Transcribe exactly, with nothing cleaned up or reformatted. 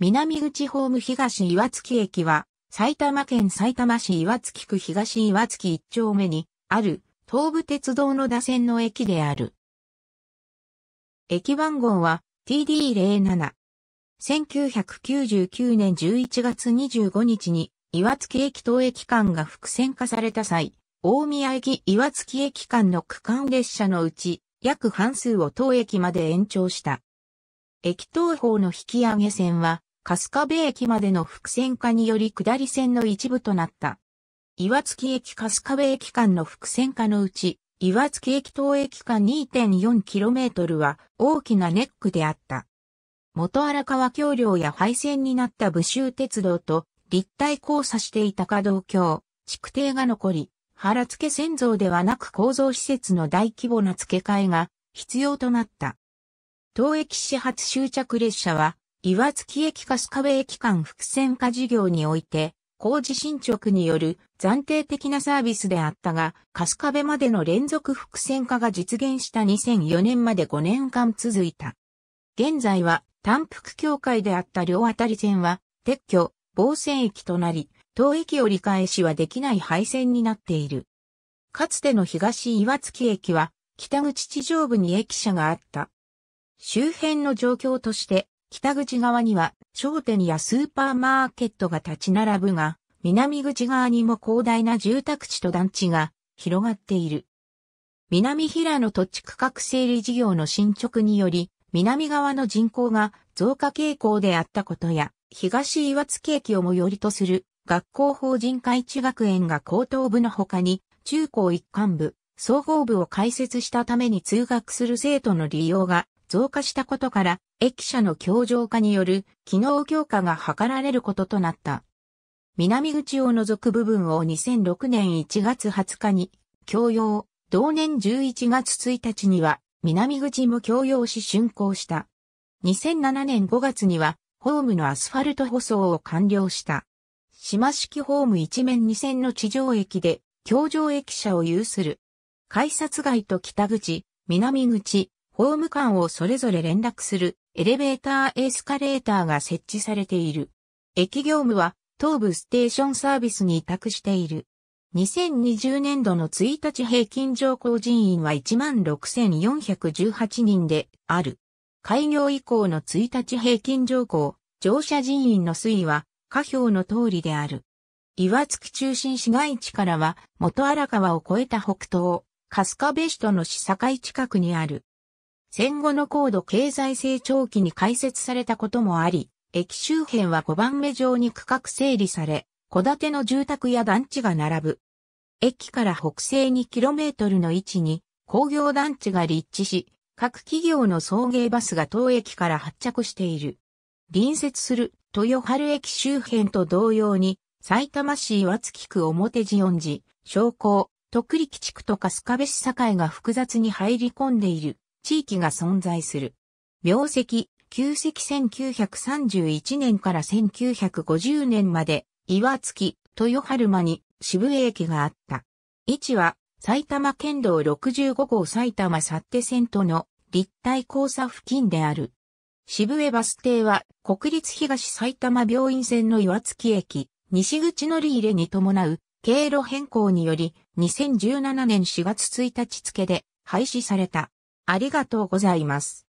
南口ホーム東岩槻駅は、埼玉県さいたま市岩槻区東岩槻いっ丁目にある東武鉄道野田線の駅である。駅番号は ティーディーゼロなな。せんきゅうひゃくきゅうじゅうきゅうねんじゅういちがつにじゅうごにちに岩槻駅と駅間が複線化された際、大宮駅岩槻駅間の区間列車のうち約半数を当駅まで延長した。駅東方の引き上げ線は、春日部駅までの複線化により下り線の一部となった。岩槻駅春日部駅間の複線化のうち、岩槻駅東駅間 にてんよんキロメートル は大きなネックであった。元荒川橋梁や廃線になった武州鉄道と立体交差していた可動橋、築堤が残り、原付線造ではなく構造施設の大規模な付け替えが必要となった。当駅始発終着列車は、岩槻駅春日部駅間複線化事業において、工事進捗による暫定的なサービスであったが、春日部までの連続複線化が実現したにせんよねんまでごねんかん続いた。現在は、単幅境界であった両当たり線は、撤去、防線駅となり、当駅折り返しはできない廃線になっている。かつての東岩槻駅は、北口地上部に駅舎があった。周辺の状況として、北口側には商店やスーパーマーケットが立ち並ぶが、南口側にも広大な住宅地と団地が広がっている。南平野土地区画整理事業の進捗により、南側の人口が増加傾向であったことや、東岩槻駅を最寄りとする学校法人開智学園が高等部の他に、中高一貫部、総合部を開設したために通学する生徒の利用が、増加したことから、駅舎の強靭化による機能強化が図られることとなった。南口を除く部分をにせんろくねんいちがつはつかに共用、同年じゅういちがつついたちには南口も共用し竣工した。にせんななねんごがつにはホームのアスファルト舗装を完了した。島式ホーム一面に線の地上駅で橋上駅舎を有する。改札街と北口、南口、ホーム間をそれぞれ連絡するエレベーターエスカレーターが設置されている。駅業務は東武ステーションサービスに委託している。にせんにじゅうねんどのいちにち平均乗降人員はいちまんろくせんよんひゃくじゅうはちにんである。開業以降のいちにち平均乗降、乗車人員の推移は下表の通りである。岩槻中心市街地からは元荒川を越えた北東、春日部市との市境近くにある。戦後の高度経済成長期に開設されたこともあり、駅周辺はごばんめ上に区画整理され、戸建ての住宅や団地が並ぶ。駅から北西 にキロメートル の位置に工業団地が立地し、各企業の送迎バスが当駅から発着している。隣接する豊春駅周辺と同様に、埼玉市岩槻区表慈恩寺、商工、徳力地区と春日部市境が複雑に入り込んでいる。地域が存在する。名跡、旧跡せんきゅうひゃくさんじゅういちねんからせんきゅうひゃくごじゅうねんまで、岩槻、豊春間に渋谷駅があった。位置は、埼玉県道ろくじゅうごごう埼玉幸手線との立体交差付近である。渋谷バス停は、国立東埼玉病院線の岩槻駅、西口乗り入れに伴う、経路変更により、にせんじゅうななねんしがつついたち付で廃止された。ありがとうございます。